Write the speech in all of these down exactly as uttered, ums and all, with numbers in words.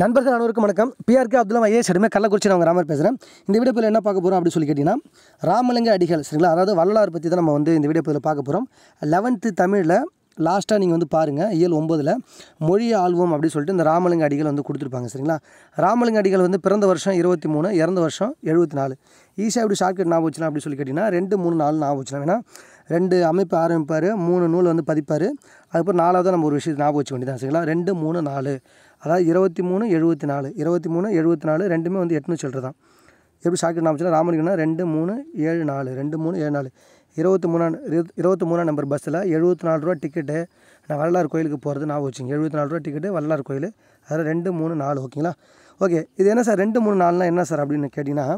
நண்பர்கள் அனைவருக்கும் வணக்கம். பிஆர்கே அப்துல்லா ஐஏஎஸ் எதுவுமே கள்ளக்குறிச்சி நான் ராமர் பேசுகிறேன். இந்த வீடியோ பதிவில் என்ன பார்க்க போகிறோம் அப்படின்னு சொல்லி கேட்டிங்கன்னா, ராமலிங்க அடிகள் சரிங்களா, அதாவது வள்ளலார் பற்றி தான் நம்ம வந்து இந்த வீடியோ பதிவில் பார்க்க போகிறோம். லெவன்த்து தமிழில் லாஸ்ட்டாக நீங்கள் வந்து பாருங்கள், இயல் ஒம்பதில் மொழியை ஆள்வோம் அப்படின்னு சொல்லிட்டு இந்த ராமலிங்க அடிகள் வந்து கொடுத்துருப்பாங்க சரிங்களா. ராமலிங்க அடிகள் வந்து பிறந்த வருஷம் இருபத்தி மூணு இறந்த வருஷம் எழுபத்தி நாலு ஈஸியாக இப்படி ஷார்ட்கட் ஞாபகம் வச்சுலாம் அப்படின்னு சொல்லி கேட்டிங்கன்னா, ரெண்டு மூணு நாலு ஞாபகம் வச்சுலாம். ஏன்னா ரெண்டு அமைப்பு ஆரம்பிப்பார், மூணு நூல் வந்து பதிப்பார், அதுக்கப்புறம் நாலாவது நம்ம ஒரு விஷயத்தை ஞாபகம் வச்சுக்க வேண்டியதான் சரிங்களா. ரெண்டு மூணு நாலு அதாவது இருபத்தி மூணு எழுபத்தி நாலு இருபத்தி மூணு எழுபத்தி நாலு ரெண்டுமே வந்து எட்டுன்னு சொல்கிறது தான். எப்படி ஷார்ட்கட் ஞாபகம் வச்சுன்னா, ராமலிங்கன்னா ரெண்டு மூணு ஏழு நாலு ரெண்டு மூணு ஏழு நாலு இருபத்தி மூணாம் இருபத்தி மூணாம் நம்பர் பஸ்ஸில் எழுபத்தி நாலு ரூபா டிக்கெட்டு நான் வள்ளலார் கோயிலுக்கு போகிறது ஞாபகம் வச்சுங்க. எழுபத்தி நாலு ரூபா டிக்கெட்டு வள்ளலார் கோயில், அதில் ரெண்டு மூணு நாலு ஓகேங்களா. ஓகே, இது என்ன சார் ரெண்டு மூணு நாலுனா என்ன சார் அப்படின்னு கேட்டிங்கன்னா,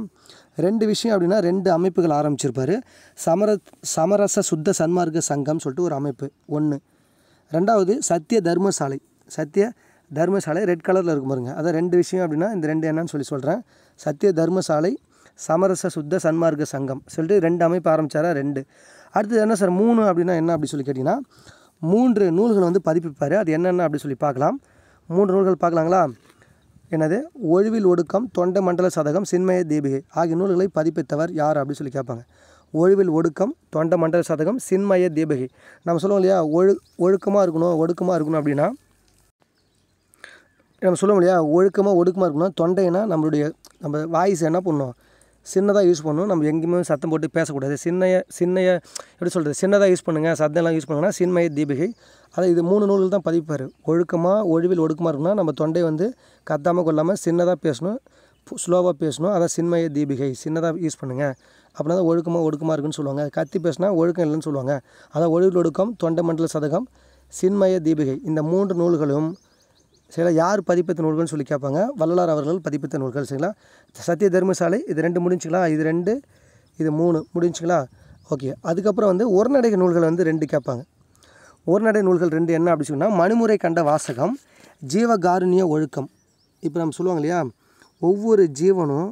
ரெண்டு விஷயம் அப்படின்னா ரெண்டு அமைப்புகள் ஆரம்பிச்சிருப்பார். சமர சமரச சுத்த சன்மார்க்க சங்கம்னு சொல்லிட்டு ஒரு அமைப்பு ஒன்று, ரெண்டாவது சத்திய தர்மசாலை சத்திய தர்மசாலை ரெட் கலரில் இருக்கும் பாருங்க. அதான் ரெண்டு விஷயம் அப்படின்னா இந்த ரெண்டு என்னன்னு சொல்லி சொல்கிறேன். சத்திய தர்மசாலை சமரச சுத்த சன்மார்க்க சங்கம் சொல்லிட்டு ரெண்டு அமைப்பு ஆரம்பித்தாரா ரெண்டு. அடுத்தது என்ன சார் மூணு அப்படின்னா என்ன அப்படின்னு சொல்லி கேட்டிங்கன்னா, மூன்று நூல்கள் வந்து பதிப்பிப்பார். அது என்னென்ன அப்படி சொல்லி பார்க்கலாம். மூன்று நூல்கள் பார்க்கலாங்களா. என்னது, ஒழிவில் ஒடுக்கம், தொண்டை மண்டல சதகம், சின்மய தீபிகை ஆகிய நூல்களை பதிப்பித்தவர் யார் அப்படின்னு சொல்லி கேட்பாங்க. ஒழிவில் ஒடுக்கம், தொண்டை மண்டல சதகம், சின்மய தீபிகை. நம்ம சொல்லுவோம் இல்லையா, ஒழு ஒழுக்கமாக இருக்கணும் ஒடுக்கமாக இருக்கணும் அப்படின்னா நம்ம சொல்லுவோம் இல்லையா, ஒழுக்கமாக ஒடுக்கமாக இருக்கணும். தொண்டைனா நம்மளுடைய நம்ம வாய்ஸ் என்ன பண்ணணும், சின்னதாக யூஸ் பண்ணணும். நம்ம எங்கேயுமே சத்தம் போட்டு பேசக்கூடாது. சின்னைய சின்னைய எப்படி சொல்கிறது, சின்னதாக யூஸ் பண்ணுங்கள், சத்தம்லாம் யூஸ் பண்ணுங்கன்னா சின்மய தீபிகை. அதை இது மூணு நூல்கள் தான் பதிப்பார். ஒழுக்கமாக ஒழிவில் ஒடுக்கமாக இருக்குன்னா நம்ம தொண்டை வந்து கத்தாமல் கொள்ளாமல் சின்னதாக பேசணும், ஸ்லோவாக பேசணும். அதான் சின்மய தீபிகை, சின்னதாக யூஸ் பண்ணுங்கள். அப்படின்னா தான் ஒழுக்கமாக ஒடுக்கமாக இருக்குன்னு சொல்லுவாங்க. கத்தி பேசினா ஒழுக்கம் இல்லைன்னு சொல்லுவாங்க. அதான் ஒழிவில் ஒடுக்கம், தொண்டை மண்டல சதகம், சின்மய தீபிகை இந்த மூன்று நூல்களும் சரிங்களா யார் பதிப்பித்த நூல்கள்னு சொல்லி கேட்பாங்க. வள்ளலார் அவர்கள் பதிப்பித்த நூல்கள் சரிங்களா. சத்திய தர்மசாலை இது ரெண்டு முடிஞ்சுக்கலாம், இது ரெண்டு இது மூணு முடிஞ்சுங்களா. ஓகே, அதுக்கப்புறம் வந்து உரைநடை நூல்கள் வந்து ரெண்டு கேட்பாங்க. உரைநடை நூல்கள் ரெண்டு என்ன அப்படின்னு சொன்னால், மணிமுறை கண்ட வாசகம், ஜீவகாருண்ய ஒழுக்கம். இப்போ நம்ம சொல்லுவாங்க இல்லையா, ஒவ்வொரு ஜீவனும்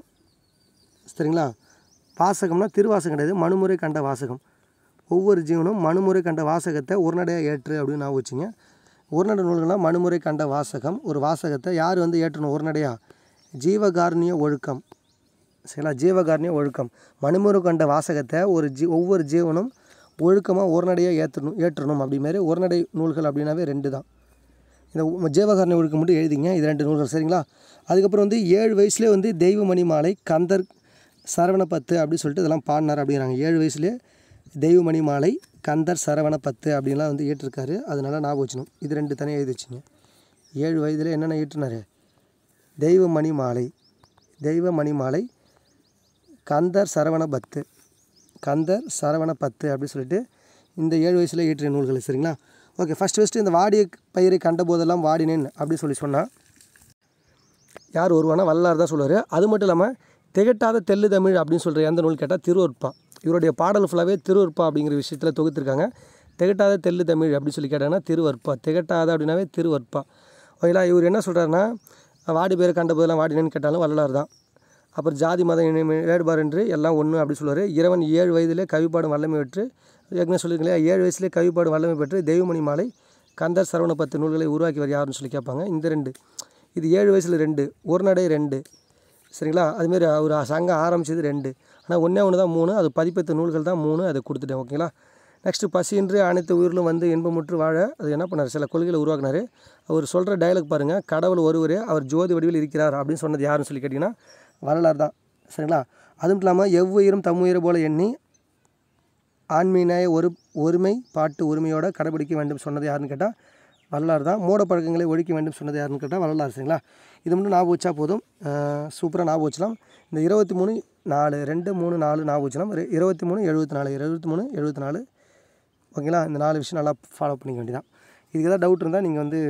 சரிங்களா, வாசகம்னா திருவாசகம் கிடையாது, மணிமுறை கண்ட வாசகம். ஒவ்வொரு ஜீவனும் மணிமுறை கண்ட வாசகத்தை உரைநடையாக ஏற்று அப்படின்னு நான் வச்சுங்க. உரைநடை நூல்கள்னால் மணிமுறை கண்ட வாசகம். ஒரு வாசகத்தை யார் வந்து ஏற்றணும் உரைநடையாக, ஜீவகாருண்ய ஒழுக்கம் சரிங்களா. ஜீவகாருண்ய ஒழுக்கம், மணிமுறை கண்ட வாசகத்தை ஒரு ஜீ ஒவ்வொரு ஜீவனும் ஒழுக்கமாக உரைநடையாக ஏற்றணும் ஏற்றணும் அப்படிமாரி உரைநடை நூல்கள் அப்படின்னாவே ரெண்டு தான். இந்த ஜீவகாருண்ய ஒழுக்கம் மட்டும் எழுதிங்க, இது ரெண்டு நூல்கள் சரிங்களா. அதுக்கப்புறம் வந்து ஏழு வயசுலேயே வந்து தெய்வமணி மாலை, கந்தர் சரவண பத்து அப்படின்னு சொல்லிட்டு இதெல்லாம் பாடினார் அப்படிங்கிறாங்க. ஏழு வயசுலேயே தெய்வமணி மாலை, கந்தர் சரவண பத்து அப்படின்லாம் வந்து ஈட்டிருக்காரு. அதனால நான் வச்சுணும், இது ரெண்டு தனியாக எழுதி வச்சுங்க. ஏழு வயதில் என்னென்ன ஈட்டினார், தெய்வமணி மாலை தெய்வமணி மாலை கந்தர் சரவண பத்து கந்தர் சரவண பத்து அப்படின்னு சொல்லிட்டு இந்த ஏழு வயசில் ஈட்டுற நூல்கள் சரிங்களா. ஓகே, ஃபஸ்ட்டு ஃபஸ்ட்டு இந்த வாடிய பயிரை கண்ட போதெல்லாம் வாடினேன் அப்படின்னு சொல்லி சொன்னால் யார் வருவானா, வள்ளலார் தான் சொல்லுவார். அது மட்டும் இல்லாமல் திகட்டாத தெள்ளு தமிழ் அப்படின்னு சொல்கிற எந்த நூல் கேட்டால் திருவருட்பா. இவருடைய பாடல் ஃபுல்லாகவே திருவருட்பா அப்படிங்கிற விஷயத்தில் தொகுத்துருக்காங்க. திகட்டாத தெள்ளு தமிழ் அப்படின்னு சொல்லி கேட்டாங்கன்னா திருவருட்பா, திகட்டாத அப்படின்னாவே திருவருட்பா ஓகேங்களா. இவர் என்ன சொல்கிறாருன்னா, வாடி பேர் கண்ட போதெல்லாம் வாடினேன்னு கேட்டாலும் வள்ளலார் தான். அப்புறம் ஜாதி மத இனிமே வேறுபார் என்று எல்லாம் ஒன்று அப்படி சொல்லுவார். இறைவன் ஏழு வயதிலே கவிப்பாடும் வல்லமை பெற்று, ஏற்கனவே சொல்லியிருக்கலையா, ஏழு வயசுலேயே கவிப்பாடும் வல்லமை பெற்று தெய்வமணி மாலை, கந்தர் சரவண பத்து நூல்களை உருவாக்கியவர் யாருன்னு சொல்லி கேட்பாங்க. இந்த ரெண்டு, இது ஏழு வயசில் ரெண்டு, உரைநடை ரெண்டு சரிங்களா. அதுமாரி அவர் சங்கம் ஆரம்பித்தது ரெண்டு, ஆனால் ஒன்றே ஒன்று தான் மூணு. அது பதிப்பித்த நூல்கள் தான் மூணு, அதை கொடுத்துட்டேன் ஓகேங்களா. நெக்ஸ்ட்டு பசியின்றி அனைத்து உயிரிலும் வந்து இன்பமுற்று வாழ, அது என்ன பண்ணார், சில கொள்கைகளை உருவாக்குனார். அவர் சொல்கிற டைலாக் பாருங்கள், கடவுள் ஒருவரே அவர் ஜோதி வடிவில் இருக்கிறார் அப்படின்னு சொன்னது யாருன்னு சொல்லி கேட்டிங்கன்னா வரலாறு தான் சரிங்களா. அது மட்டும் இல்லாமல் எவ்வுயிரும் தம்முயிரை போல எண்ணி ஆன்மீனாய ஒரு ஒருமை பாட்டு உரிமையோடு கடைபிடிக்க வேண்டும் சொன்னது யாருன்னு கேட்டால் வரலாறு தான். மூட பழக்கங்களை ஒழிக்க வேண்டும் சொன்னது யாருன்னு கேட்டால் வரலாறு சரிங்களா. இது மட்டும் ஞாபகம் வச்சா போதும், சூப்பராக ஞாபகம் வச்சலாம். இந்த இருபத்தி மூணு நாலு ரெண்டு மூணு நாலு ஞாபகம் வச்சலாம். இருபத்தி மூணு எழுபத்தி நாலு இருபத்தி மூணு எழுபத்தி நாலு ஓகேங்களா. இந்த நாலு விஷயம் நல்லா ஃபாலோ பண்ணிக்க வேண்டியதான். இதுக்கு ஏதாவது டவுட் இருந்தால் நீங்கள் வந்து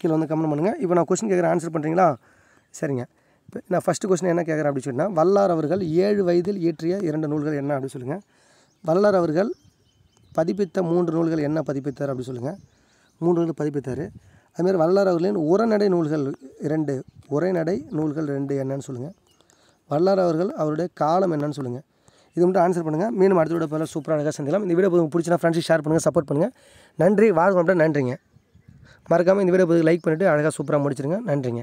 கீழே வந்து கமெண்ட் பண்ணுங்கள். இப்போ நான் கொஸ்டின் கேட்குறேன், ஆன்சர் பண்ணுறீங்களா சரிங்க. இப்போ நான் ஃபஸ்ட்டு கொஸ்டின் என்ன கேட்குறேன் அப்படின்னு சொன்னால், வள்ளலார் அவர்கள் ஏழு வயதில் இயற்றிய இரண்டு நூல்கள் என்ன அப்படின்னு சொல்லுங்கள். வள்ளலார் அவர்கள் பதிப்பித்த மூன்று நூல்கள் என்ன பதிப்பித்தார் அப்படின்னு சொல்லுங்கள். மூன்று நூல்கள் பதிப்பித்தார். அதுமாதிரி வள்ளலார் அவர்களின் உரைநடை நூல்கள் இரண்டு, உரைநடை நூல்கள் ரெண்டு என்னன்னு சொல்லுங்கள். வள்ளலார் அவர்கள் அவருடைய காலம் என்னன்னு சொல்லுங்கள். இது மட்டும் ஆன்சர் பண்ணுங்கள். மீண்டும் அடுத்த போல சூப்பராக சந்திக்கலாம். இந்த வீடியோ பிடிச்சினா ஃப்ரெண்ட்ஸுக்கு ஷேர் பண்ணுங்கள், சப்போர்ட் பண்ணுங்கள். நன்றி, வாழ்க்கை நன்றிங்க. மறக்காமல் இந்த வீடியோ லைக் பண்ணிவிட்டு அழகாக சூப்பராக முடிச்சிடுங்க. நன்றிங்க.